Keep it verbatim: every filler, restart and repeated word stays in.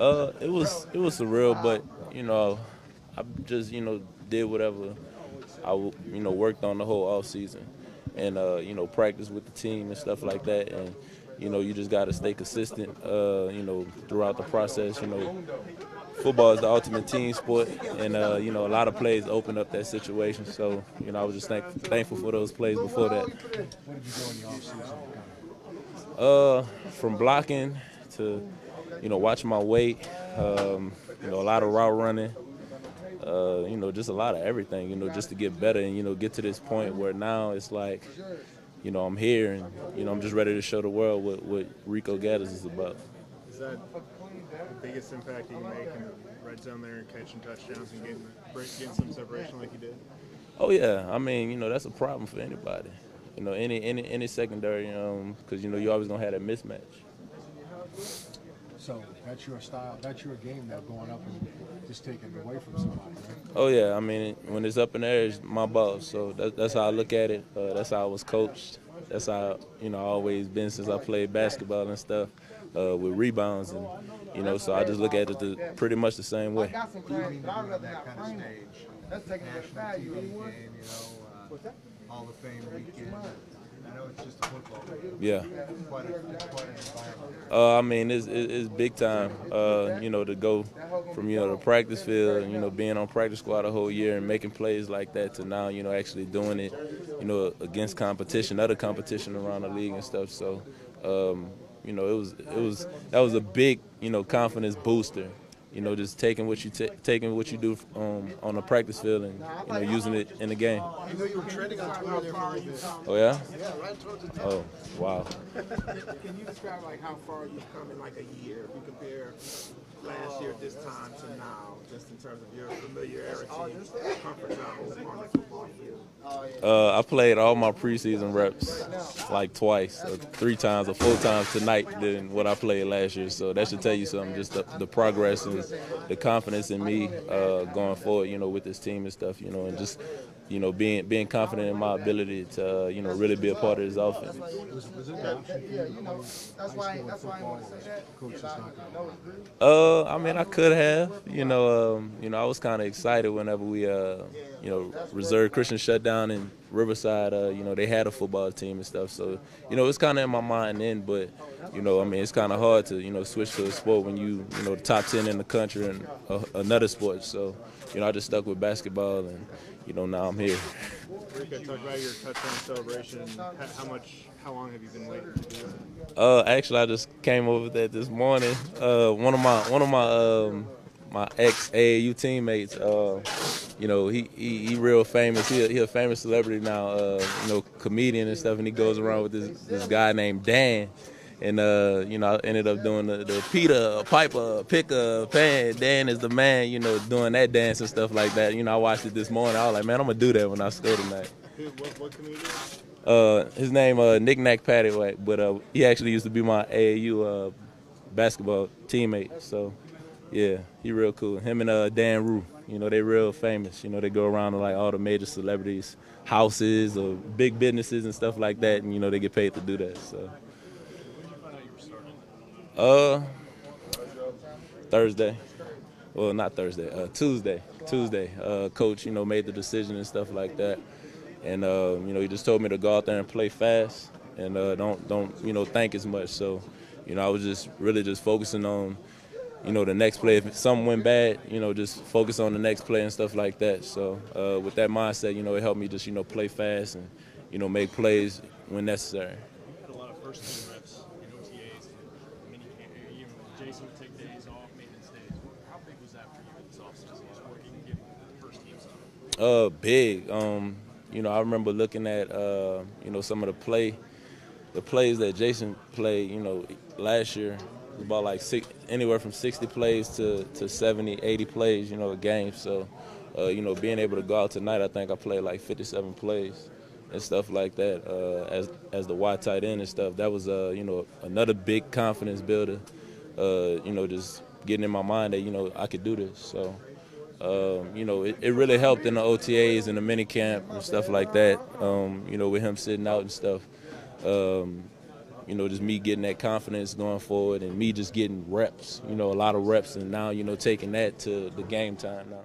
Uh, it was it was surreal, but you know, I just you know did whatever I you know worked on the whole off season, and uh, you know practice with the team and stuff like that, and you know you just gotta stay consistent. Uh, you know throughout the process, you know. Football is the ultimate team sport, and, uh, you know, a lot of plays open up that situation. So, you know, I was just thank thankful for those plays before that. What did you do in the offseason? Uh, from blocking to, you know, watching my weight, um, you know, a lot of route running, uh, you know, just a lot of everything, you know, just to get better and, you know, get to this point where now it's like, you know, I'm here and, you know, I'm just ready to show the world what, what Rico Gathers is about. Is that the biggest impact you can make in the red zone there, catching touchdowns and getting, getting some separation like you did? Oh, yeah. I mean, you know, that's a problem for anybody. You know, any any, any secondary, because, um, you know, you always going to have that mismatch. So that's your style, that's your game now, going up and just taking it away from somebody, right? Oh, yeah. I mean, when it's up in the air, it's my ball. So that, that's how I look at it. Uh, that's how I was coached. That's how, you know, I've always been since I played basketball and stuff. Uh, with rebounds and, you know, so I just look at it the, pretty much the same way. Do you mean that on that kind of stage, national T V game, you know, uh, Hall of Fame weekend? I know it's just a football game. Yeah. Quite a, quite an environment. Uh, I mean, it's, it's big time, uh, you know, to go from, you know, the practice field, and, you know, being on practice squad a whole year and making plays like that to now, you know, actually doing it, you know, against competition, other competition around the league and stuff, so, um, you know, it was it was that was a big, you know, confidence booster. You know, just taking what you t taking what you do um, on the practice field and you know using it in the game. I know you were trending on Twitter there for a little bit. Oh yeah. Yeah, right towards the top. Oh wow. Can you describe like how far you've come in like a year? If you compare last year at this time to now, just in terms of your familiarity, comfort level on the football field. Uh, I played all my preseason reps like twice, or three times, or four times tonight than what I played last year. So that should tell you something, just the, the progress and the confidence in me uh, going forward, you know, with this team and stuff, you know, and just, you know, being being confident in my ability to, uh, you know, really be a part of this offense. Uh, I mean, I could have, you know, um, you know, I was kind of excited whenever we, uh, you know, reserved Christian shutdown in Riverside. Uh, you know, they had a football team and stuff, so you know, it's kind of in my mind then. But you know, I mean, it's kind of hard to, you know, switch to a sport when you, you know, the top ten in the country and uh, another sport. So you know, I just stuck with basketball and. You know, now I'm here. Rico, talk about your touchdown celebration. How much, how long have you been waiting to do that? Uh, actually, I just came over that this morning. Uh, one of my, one of my, um, my ex A A U teammates. Uh, you know, he, he he real famous. He a, he a famous celebrity now. Uh, you know, comedian and stuff. And he goes around with this this guy named Dan. And, uh, you know, I ended up doing the, the Peter, Piper, Picker, Pan, Dan is the man, you know, doing that dance and stuff like that. You know, I watched it this morning. I was like, man, I'm going to do that when I score tonight. What, what comedian? Uh, his name, uh, Nick-Knack Paddywhack, but uh, he actually used to be my A A U uh, basketball teammate. So, yeah, he real cool. Him and uh, Dan Rue, you know, they real famous. You know, they go around to, like, all the major celebrities' houses or big businesses and stuff like that, and, you know, they get paid to do that, so. Uh, Thursday, well, not Thursday, uh, Tuesday, Tuesday, uh, coach, you know, made the decision and stuff like that. And, uh, you know, he just told me to go out there and play fast and uh, don't, don't, you know, think as much. So, you know, I was just really just focusing on, you know, the next play. If something went bad, you know, just focus on the next play and stuff like that. So uh, with that mindset, you know, it helped me just, you know, play fast and, you know, make plays when necessary. You had a lot of first-team reps. Jason would take days off, maintenance days. How big was that for you in this offseason? Working and getting the first team stuff? Uh, big. Um, you know, I remember looking at uh, you know, some of the play, the plays that Jason played. You know, last year was about like six, anywhere from sixty plays to to seventy, eighty plays. You know, a game. So, uh, you know, being able to go out tonight, I think I played like fifty-seven plays and stuff like that. Uh, as as the wide tight end and stuff, that was uh, you know, another big confidence builder. Uh, you know, just getting in my mind that, you know, I could do this. So, um, you know, it, it really helped in the O T As and the mini camp and stuff like that, um, you know, with him sitting out and stuff. Um, you know, just me getting that confidence going forward and me just getting reps, you know, a lot of reps, and now, you know, taking that to the game time now.